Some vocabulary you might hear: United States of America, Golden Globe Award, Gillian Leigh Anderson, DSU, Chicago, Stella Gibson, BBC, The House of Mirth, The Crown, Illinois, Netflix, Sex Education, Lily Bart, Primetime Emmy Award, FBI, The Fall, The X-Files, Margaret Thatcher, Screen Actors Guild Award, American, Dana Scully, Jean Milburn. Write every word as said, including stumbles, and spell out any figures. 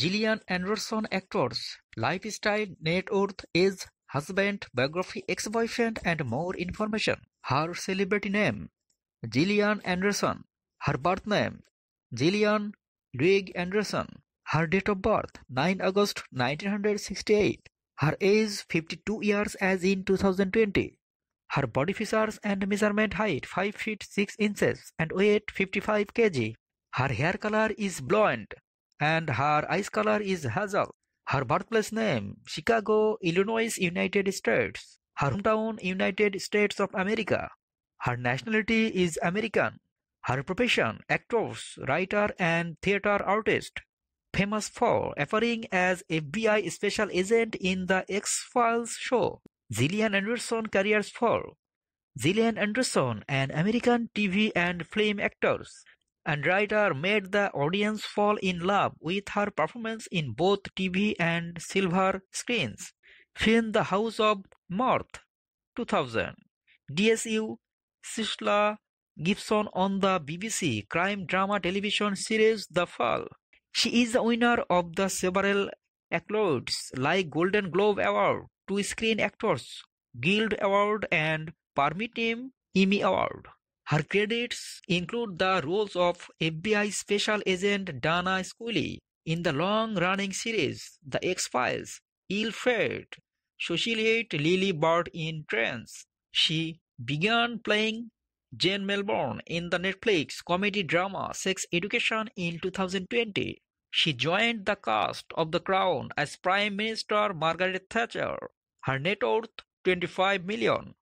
Gillian Anderson actors, lifestyle, net worth, age, husband, biography, ex-boyfriend, and more information. Her celebrity name, Gillian Anderson. Her birth name, Gillian Leigh Anderson. Her date of birth, ninth of August nineteen sixty-eight. Her age, fifty-two years as in two thousand twenty. Her body features and measurement height, five feet six inches and weight fifty-five kilograms. Her hair color is blonde and her eyes color is hazel. Her birthplace name, Chicago, Illinois, United States. Her hometown, United States of America. Her nationality is American. Her profession, actress, writer, and theater artist. Famous for appearing as F B I special agent in the X-Files show. Gillian Anderson careers for Gillian Anderson, an American T V and film actress and writer, made the audience fall in love with her performance in both T V and silver screens. Film The House of Mirth, two thousand. D S U, Stella Gibson on the B B C crime drama television series The Fall. She is the winner of the several accolades like Golden Globe Award, two Screen Actors Guild Award, and Primetime Emmy Award. Her credits include the roles of F B I Special Agent Dana Scully in the long-running series The X-Files, ill-fated socialite Lily Bart in Trance. She began playing Jean Milburn in the Netflix comedy drama Sex Education in two thousand twenty. She joined the cast of The Crown as Prime Minister Margaret Thatcher. Her net worth, twenty-five million.